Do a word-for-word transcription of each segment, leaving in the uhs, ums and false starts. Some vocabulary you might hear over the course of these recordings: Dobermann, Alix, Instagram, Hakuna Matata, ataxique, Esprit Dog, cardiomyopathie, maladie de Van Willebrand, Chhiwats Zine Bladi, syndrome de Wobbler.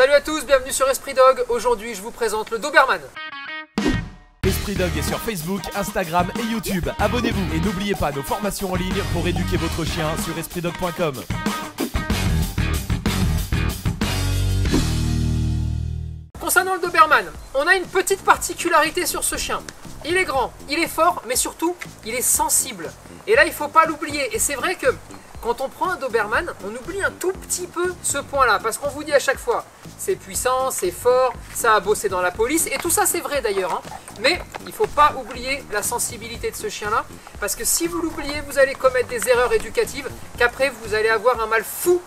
Salut à tous, bienvenue sur Esprit Dog. Aujourd'hui, je vous présente le Dobermann. Esprit Dog est sur Facebook, Instagram et YouTube. Abonnez-vous et n'oubliez pas nos formations en ligne pour éduquer votre chien sur esprit dog point com. Concernant le Dobermann, on a une petite particularité sur ce chien. Il est grand, il est fort, mais surtout, il est sensible. Et là, il ne faut pas l'oublier. Et c'est vrai que quand on prend un Dobermann, on oublie un tout petit peu ce point-là. Parce qu'on vous dit à chaque fois, c'est puissant, c'est fort, ça a bossé dans la police. Et tout ça, c'est vrai d'ailleurs, hein. Mais il ne faut pas oublier la sensibilité de ce chien-là. Parce que si vous l'oubliez, vous allez commettre des erreurs éducatives qu'après, vous allez avoir un mal fou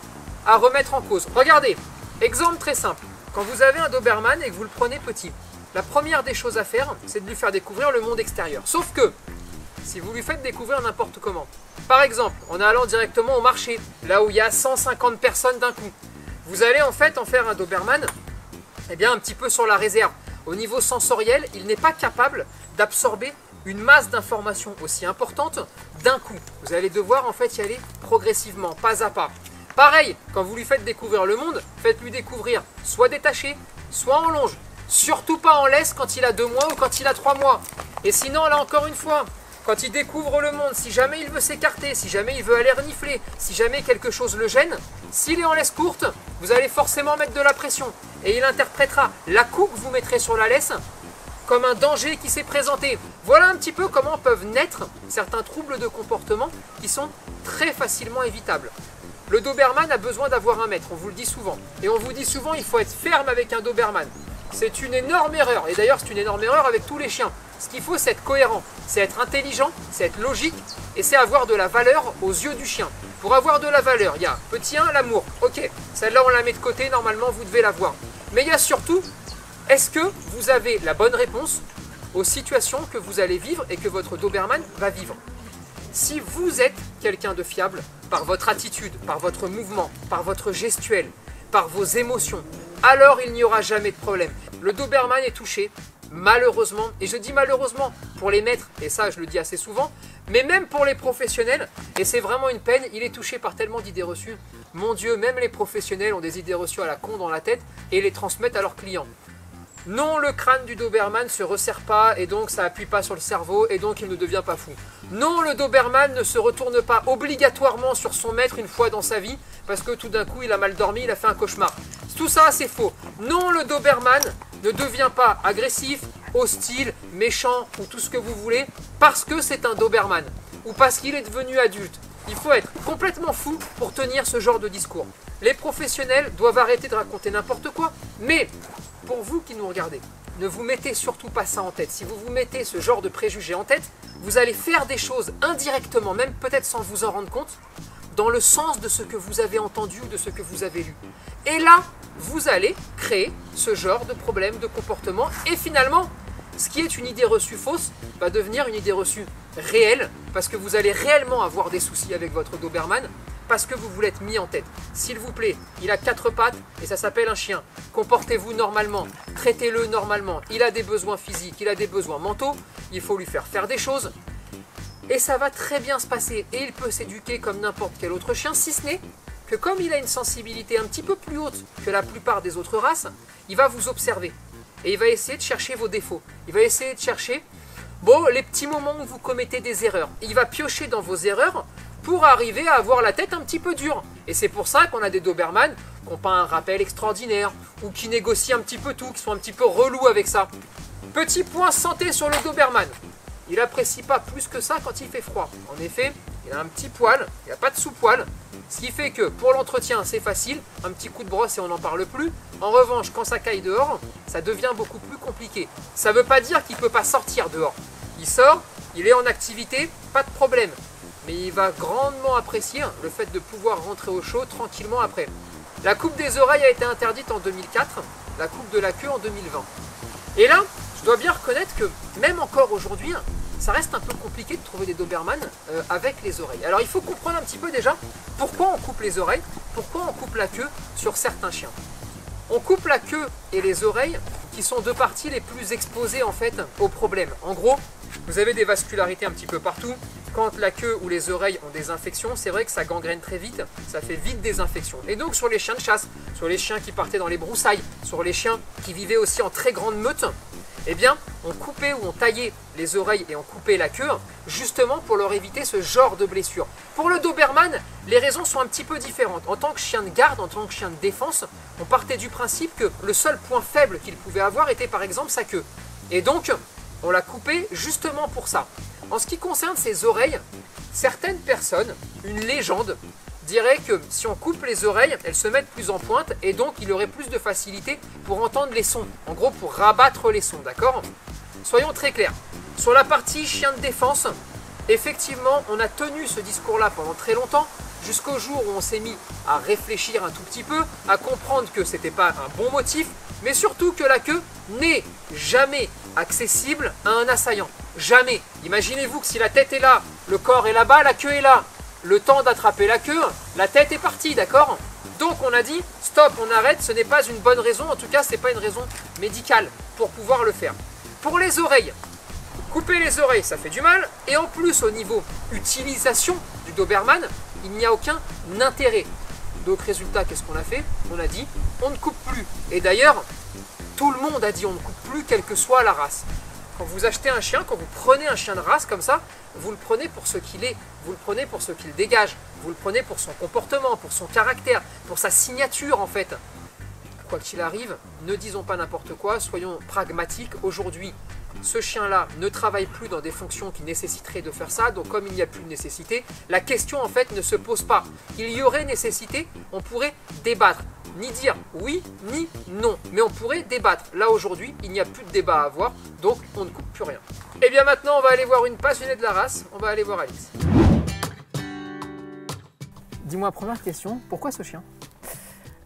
à remettre en cause. Regardez, exemple très simple. Quand vous avez un Dobermann et que vous le prenez petit, la première des choses à faire, c'est de lui faire découvrir le monde extérieur. Sauf que, si vous lui faites découvrir n'importe comment, par exemple, en allant directement au marché, là où il y a cent cinquante personnes d'un coup, vous allez en fait en faire un Dobermann, eh bien un petit peu sur la réserve. Au niveau sensoriel, il n'est pas capable d'absorber une masse d'informations aussi importante d'un coup. Vous allez devoir en fait y aller progressivement, pas à pas. Pareil, quand vous lui faites découvrir le monde, faites-lui découvrir soit détaché, soit en longe. Surtout pas en laisse quand il a deux mois ou quand il a trois mois. Et sinon, là encore une fois, quand il découvre le monde, si jamais il veut s'écarter, si jamais il veut aller renifler, si jamais quelque chose le gêne, s'il est en laisse courte, vous allez forcément mettre de la pression. Et il interprétera la coupe que vous mettrez sur la laisse comme un danger qui s'est présenté. Voilà un petit peu comment peuvent naître certains troubles de comportement qui sont très facilement évitables. Le Dobermann a besoin d'avoir un maître, on vous le dit souvent. Et on vous dit souvent, il faut être ferme avec un Dobermann. C'est une énorme erreur, et d'ailleurs c'est une énorme erreur avec tous les chiens. Ce qu'il faut, c'est être cohérent, c'est être intelligent, c'est être logique, et c'est avoir de la valeur aux yeux du chien. Pour avoir de la valeur, il y a petit un, l'amour. Ok, celle-là on la met de côté, normalement vous devez l'avoir. Mais il y a surtout, est-ce que vous avez la bonne réponse aux situations que vous allez vivre et que votre Dobermann va vivre ? Si vous êtes quelqu'un de fiable, par votre attitude, par votre mouvement, par votre gestuelle, par vos émotions, alors il n'y aura jamais de problème. Le Dobermann est touché, malheureusement, et je dis malheureusement pour les maîtres, et ça je le dis assez souvent, mais même pour les professionnels, et c'est vraiment une peine, il est touché par tellement d'idées reçues. Mon Dieu, même les professionnels ont des idées reçues à la con dans la tête et les transmettent à leurs clients. Non, le crâne du Dobermann ne se resserre pas et donc ça appuie pas sur le cerveau et donc il ne devient pas fou. Non, le Dobermann ne se retourne pas obligatoirement sur son maître une fois dans sa vie parce que tout d'un coup il a mal dormi, il a fait un cauchemar. Tout ça c'est faux. Non, le Dobermann ne devient pas agressif, hostile, méchant ou tout ce que vous voulez parce que c'est un Dobermann ou parce qu'il est devenu adulte. Il faut être complètement fou pour tenir ce genre de discours. Les professionnels doivent arrêter de raconter n'importe quoi, mais pour vous qui nous regardez, ne vous mettez surtout pas ça en tête. Si vous vous mettez ce genre de préjugés en tête, vous allez faire des choses indirectement, même peut-être sans vous en rendre compte, dans le sens de ce que vous avez entendu ou de ce que vous avez lu. Et là, vous allez créer ce genre de problème, de comportement, et finalement, ce qui est une idée reçue fausse va devenir une idée reçue réelle parce que vous allez réellement avoir des soucis avec votre Dobermann parce que vous vous l'êtes mis en tête. S'il vous plaît, il a quatre pattes et ça s'appelle un chien. Comportez-vous normalement, traitez-le normalement. Il a des besoins physiques, il a des besoins mentaux, il faut lui faire faire des choses et ça va très bien se passer. Et il peut s'éduquer comme n'importe quel autre chien, si ce n'est que comme il a une sensibilité un petit peu plus haute que la plupart des autres races, il va vous observer. Et il va essayer de chercher vos défauts. Il va essayer de chercher bon, les petits moments où vous commettez des erreurs. Il va piocher dans vos erreurs pour arriver à avoir la tête un petit peu dure. Et c'est pour ça qu'on a des Dobermann qui n'ont pas un rappel extraordinaire ou qui négocient un petit peu tout, qui sont un petit peu relous avec ça. Petit point santé sur le Dobermann. Il n'apprécie pas plus que ça quand il fait froid. En effet, il a un petit poil, il n'y a pas de sous-poil. Ce qui fait que pour l'entretien, c'est facile, un petit coup de brosse et on n'en parle plus. En revanche, quand ça caille dehors, ça devient beaucoup plus compliqué. Ça ne veut pas dire qu'il ne peut pas sortir dehors. Il sort, il est en activité, pas de problème. Mais il va grandement apprécier le fait de pouvoir rentrer au chaud tranquillement après. La coupe des oreilles a été interdite en deux mille quatre, la coupe de la queue en deux mille vingt. Et là, je dois bien reconnaître que même encore aujourd'hui, ça reste un peu compliqué de trouver des Dobermann euh, avec les oreilles. Alors il faut comprendre un petit peu déjà pourquoi on coupe les oreilles, pourquoi on coupe la queue sur certains chiens. On coupe la queue et les oreilles qui sont deux parties les plus exposées en fait au problème. En gros, vous avez des vascularités un petit peu partout, quand la queue ou les oreilles ont des infections, c'est vrai que ça gangrène très vite, ça fait vite des infections. Et donc sur les chiens de chasse, sur les chiens qui partaient dans les broussailles, sur les chiens qui vivaient aussi en très grande meute, eh bien, on coupait ou on taillait les oreilles et on coupait la queue, justement pour leur éviter ce genre de blessure. Pour le Dobermann, les raisons sont un petit peu différentes. En tant que chien de garde, en tant que chien de défense, on partait du principe que le seul point faible qu'il pouvait avoir était par exemple sa queue. Et donc, on l'a coupé justement pour ça. En ce qui concerne ses oreilles, certaines personnes, une légende, dirait que si on coupe les oreilles, elles se mettent plus en pointe et donc il aurait plus de facilité pour entendre les sons. En gros, pour rabattre les sons, d'accord? Soyons très clairs. Sur la partie chien de défense, effectivement, on a tenu ce discours-là pendant très longtemps, jusqu'au jour où on s'est mis à réfléchir un tout petit peu, à comprendre que c'était pas un bon motif, mais surtout que la queue n'est jamais accessible à un assaillant. Jamais. Imaginez-vous que si la tête est là, le corps est là-bas, la queue est là. Le temps d'attraper la queue, la tête est partie, d'accord? Donc on a dit, stop, on arrête, ce n'est pas une bonne raison, en tout cas, ce n'est pas une raison médicale pour pouvoir le faire. Pour les oreilles, couper les oreilles, ça fait du mal, et en plus, au niveau utilisation du Dobermann, il n'y a aucun intérêt. Donc résultat, qu'est-ce qu'on a fait? On a dit, on ne coupe plus. Et d'ailleurs, tout le monde a dit, on ne coupe plus, quelle que soit la race. Quand vous achetez un chien, quand vous prenez un chien de race comme ça, vous le prenez pour ce qu'il est, vous le prenez pour ce qu'il dégage, vous le prenez pour son comportement, pour son caractère, pour sa signature en fait. Quoi qu'il arrive, ne disons pas n'importe quoi, soyons pragmatiques. Aujourd'hui, ce chien-là ne travaille plus dans des fonctions qui nécessiteraient de faire ça, donc comme il n'y a plus de nécessité, la question en fait ne se pose pas. Il y aurait nécessité, on pourrait débattre. Ni dire oui, ni non. Mais on pourrait débattre. Là, aujourd'hui, il n'y a plus de débat à avoir, donc on ne coupe plus rien. Et bien maintenant, on va aller voir une passionnée de la race. On va aller voir Alice. Dis-moi, première question, pourquoi ce chien?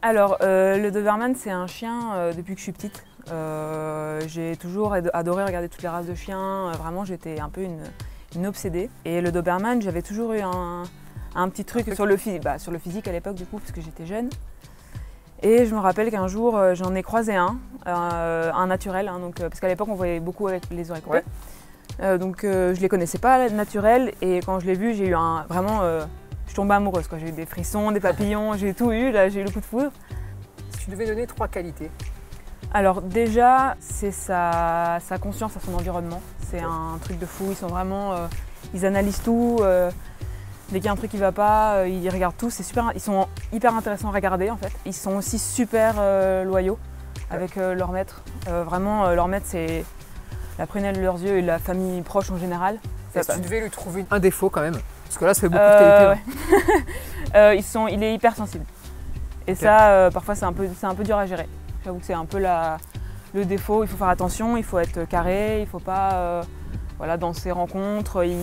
Alors, euh, le Dobermann, c'est un chien euh, depuis que je suis petite. Euh, j'ai toujours adoré regarder toutes les races de chiens. Vraiment, j'étais un peu une, une obsédée. Et le Dobermann, j'avais toujours eu un, un petit truc, un truc sur, le bah, sur le physique à l'époque, du coup, parce que j'étais jeune. Et je me rappelle qu'un jour, euh, j'en ai croisé un, euh, un naturel, hein, donc, euh, parce qu'à l'époque, on voyait beaucoup avec les oreilles coupées. Ouais. Euh, donc, euh, je ne les connaissais pas, naturel, et quand je l'ai vu, j'ai eu un... Vraiment, euh, je tombais amoureuse, quoi. J'ai eu des frissons, des papillons, j'ai tout eu, là, j'ai eu le coup de foudre. Si tu devais donner trois qualités? Alors, déjà, c'est sa, sa conscience à son environnement. C'est un truc de fou, ils sont vraiment... Euh, ils analysent tout. Euh, Dès qu'il y a un truc qui ne va pas, euh, ils regardent tout, c'est super, ils sont hyper intéressants à regarder en fait. Ils sont aussi super euh, loyaux avec euh, leur maître. Euh, vraiment, euh, leur maître, c'est la prunelle de leurs yeux et la famille proche en général. Est-ce que tu devais lui trouver un défaut quand même? Parce que là, ça fait beaucoup euh, de qualité. Ouais. euh, ils sont, il est hyper sensible. Et okay. ça, euh, parfois, c'est un, un peu dur à gérer. J'avoue que c'est un peu la, le défaut, il faut faire attention, il faut être carré, il ne faut pas, euh, voilà, dans ses rencontres, il,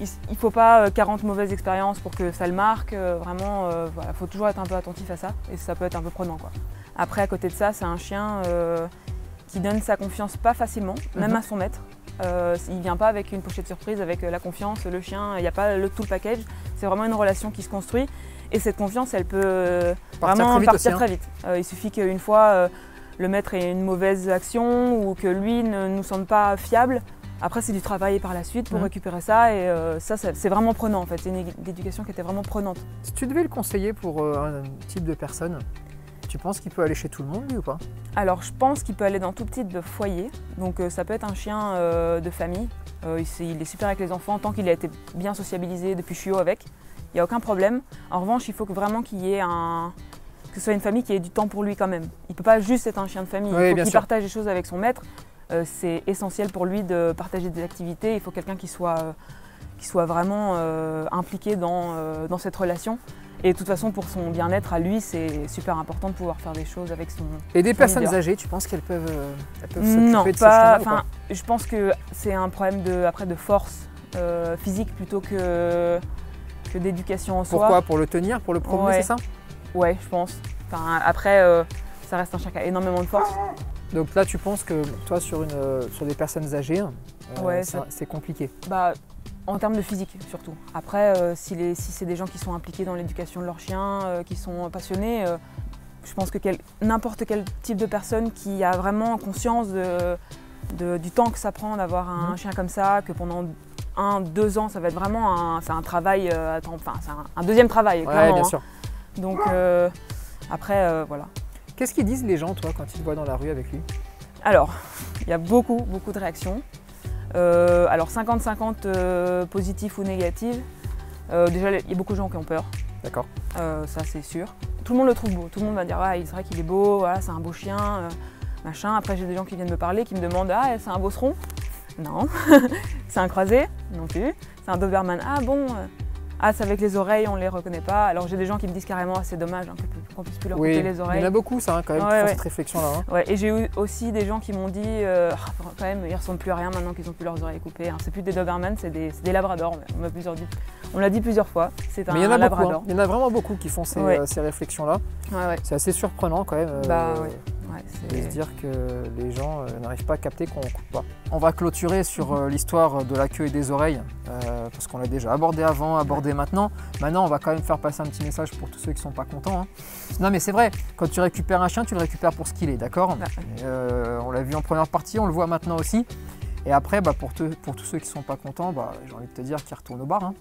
Il ne faut pas quarante mauvaises expériences pour que ça le marque, vraiment, euh, voilà, faut toujours être un peu attentif à ça et ça peut être un peu prenant, quoi. Après, à côté de ça, c'est un chien euh, qui donne sa confiance pas facilement, même mm-hmm. à son maître. Euh, il ne vient pas avec une pochette surprise, avec la confiance, le chien, il n'y a pas le, tout le package. C'est vraiment une relation qui se construit et cette confiance, elle peut euh, partir vraiment très partir aussi, très vite. Hein. Euh, il suffit qu'une fois, euh, le maître ait une mauvaise action ou que lui ne nous semble pas fiable. Après, c'est du travail par la suite pour mmh. récupérer ça et euh, ça, ça c'est vraiment prenant en fait. C'est une éducation qui était vraiment prenante. Si tu devais le conseiller pour euh, un type de personne, tu penses qu'il peut aller chez tout le monde, lui, ou pas? Alors, je pense qu'il peut aller dans tout type de foyer. Donc, euh, ça peut être un chien euh, de famille. Euh, il, il est super avec les enfants, tant qu'il a été bien sociabilisé depuis chiot avec. Il n'y a aucun problème. En revanche, il faut que vraiment qu'il y ait un... que ce soit une famille qui ait du temps pour lui quand même. Il ne peut pas juste être un chien de famille. Oui, il faut qu'il partage les choses avec son maître. Euh, c'est essentiel pour lui de partager des activités. Il faut quelqu'un qui soit, euh, qui soit vraiment euh, impliqué dans, euh, dans cette relation. Et de toute façon, pour son bien-être à lui, c'est super important de pouvoir faire des choses avec son... Et des personnes leader. âgées, tu penses qu'elles peuvent, elles peuvent s'occuper de pas, ce chien-là? Je pense que c'est un problème de, après, de force euh, physique plutôt que, que d'éducation en soi. Pourquoi? Pour le tenir, pour le promener, ouais. c'est ça? Ouais, je pense. Enfin, après, euh, ça reste un chien qui a énormément de force. Donc là, tu penses que toi, sur, une, sur des personnes âgées, euh, ouais, c'est compliqué? Bah, en termes de physique, surtout. Après, euh, si, si c'est des gens qui sont impliqués dans l'éducation de leurs chiens, euh, qui sont passionnés, euh, je pense que quel, n'importe quel type de personne qui a vraiment conscience de, de, du temps que ça prend d'avoir un, mmh. un chien comme ça, que pendant un, deux ans, ça va être vraiment un, un travail à temps, enfin c'est un, un deuxième travail, ouais, clairement. Bien sûr. Hein. Donc euh, après, euh, voilà. Qu'est-ce qu'ils disent les gens, toi, quand ils te voient dans la rue avec lui? Alors, il y a beaucoup, beaucoup de réactions. Euh, alors cinquante cinquante euh, positif ou négatif. Euh, déjà, il y a beaucoup de gens qui ont peur. D'accord. Euh, ça, c'est sûr. Tout le monde le trouve beau. Tout le monde va dire, ah, c'est vrai qu'il est beau, voilà, c'est un beau chien, euh, machin. Après, j'ai des gens qui viennent me parler, qui me demandent, ah, c'est un bosseron? Non. C'est un croisé? Non plus. C'est un Dobermann? Ah bon? Ah, c'est avec les oreilles, on ne les reconnaît pas. Alors, j'ai des gens qui me disent carrément, ah, c'est dommage, hein, qu'on puisse plus leur couper oui, les oreilles. Il y en a beaucoup, ça, hein, quand même, ouais, qui ouais. font cette réflexion-là. Hein. Ouais, et j'ai eu aussi des gens qui m'ont dit, euh, oh, quand même, ils ne ressemblent plus à rien maintenant qu'ils n'ont plus leurs oreilles coupées. Hein. C'est plus des Dobermann, c'est des, des Labrador. On me l'a dit plusieurs fois, c'est un, un Labrador. Beaucoup, hein. Il y en a vraiment beaucoup qui font ces, ouais. euh, ces réflexions-là. Ouais, ouais. C'est assez surprenant, quand même, euh, bah, ouais. Ouais, de se dire que les gens euh, n'arrivent pas à capter qu'on ne coupe pas. On va clôturer sur euh, l'histoire de la queue et des oreilles, euh, parce qu'on l'a déjà abordé avant, abordé ouais. maintenant. Maintenant, on va quand même faire passer un petit message pour tous ceux qui ne sont pas contents. Hein. Non, mais c'est vrai, quand tu récupères un chien, tu le récupères pour ce qu'il est, d'accord ouais. euh, On l'a vu en première partie, on le voit maintenant aussi. Et après, bah, pour, te, pour tous ceux qui ne sont pas contents, bah, j'ai envie de te dire qu'ils retournent au bar. Hein.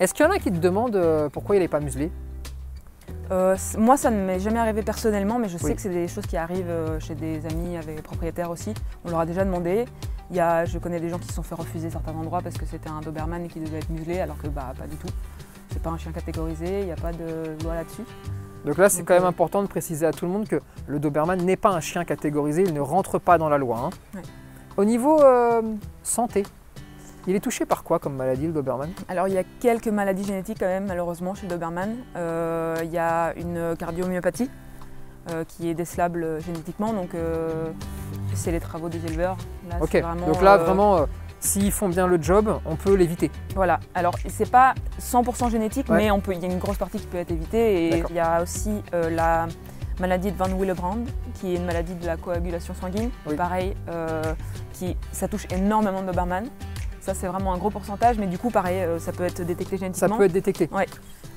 Est-ce qu'il y en a qui te demandent euh, pourquoi il n'est pas muselé? Euh, moi, ça ne m'est jamais arrivé personnellement, mais je sais oui. que c'est des choses qui arrivent euh, chez des amis avec des propriétaires aussi. On leur a déjà demandé. Il y a, je connais des gens qui se sont fait refuser certains endroits parce que c'était un Dobermann et qui devait être muselé, alors que bah pas du tout. C'est pas un chien catégorisé, il n'y a pas de loi là-dessus. Donc là, c'est quand même euh... important de préciser à tout le monde que le Dobermann n'est pas un chien catégorisé, il ne rentre pas dans la loi. Hein. Ouais. Au niveau euh, santé, il est touché par quoi comme maladie, le Dobermann? Alors, il y a quelques maladies génétiques quand même, malheureusement, chez le Dobermann. Euh, il y a une cardiomyopathie euh, qui est décelable génétiquement, donc euh, c'est les travaux des éleveurs. Là, ok, vraiment, donc là, euh... vraiment, euh, s'ils font bien le job, on peut l'éviter. Voilà, alors, c'est pas cent pour cent génétique, ouais. mais on peut, il y a une grosse partie qui peut être évitée. Et il y a aussi euh, la maladie de Van Willebrand, qui est une maladie de la coagulation sanguine. Oui. Pareil, euh, qui, ça touche énormément de Dobermann. Ça, c'est vraiment un gros pourcentage, mais du coup, pareil, ça peut être détecté génétiquement. Ça peut être détecté. Ouais.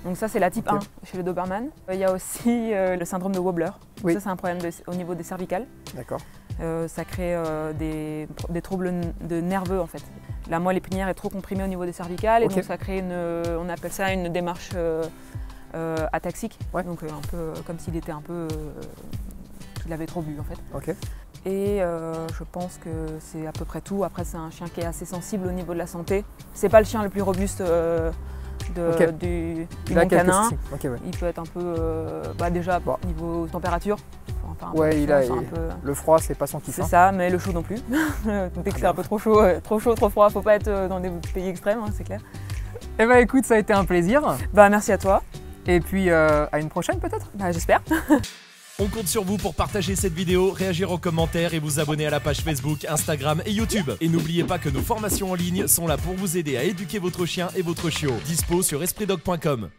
Donc ça, c'est la type okay. un chez le Dobermann. Il y a aussi euh, le syndrome de Wobbler. Oui. Ça, c'est un problème de, au niveau des cervicales. D'accord. Euh, ça crée euh, des, des troubles de nerveux, en fait. La moelle épinière est trop comprimée au niveau des cervicales, okay. et donc ça crée une, on appelle ça une démarche euh, euh, ataxique. Ouais. Donc euh, un peu euh, comme s'il était un peu, euh, qu'il avait trop bu, en fait. Ok. Et euh, je pense que c'est à peu près tout. Après, c'est un chien qui est assez sensible au niveau de la santé. C'est pas le chien le plus robuste euh, de, okay. du, du monde canin. Okay, ouais. Il peut être un peu, euh, bah déjà, bon. niveau température. Enfin, ouais, peu, il a, un peu... le froid, c'est pas son kiff. C'est hein. ça, mais le chaud non plus. Dès que c'est un peu trop chaud, trop chaud, trop froid, faut pas être dans des pays extrêmes, hein, c'est clair. Eh ben écoute, ça a été un plaisir. Bah merci à toi. Et puis euh, à une prochaine peut-être. Bah j'espère. On compte sur vous pour partager cette vidéo, réagir aux commentaires et vous abonner à la page Facebook, Instagram et YouTube. Et n'oubliez pas que nos formations en ligne sont là pour vous aider à éduquer votre chien et votre chiot. Dispo sur esprit dog point com.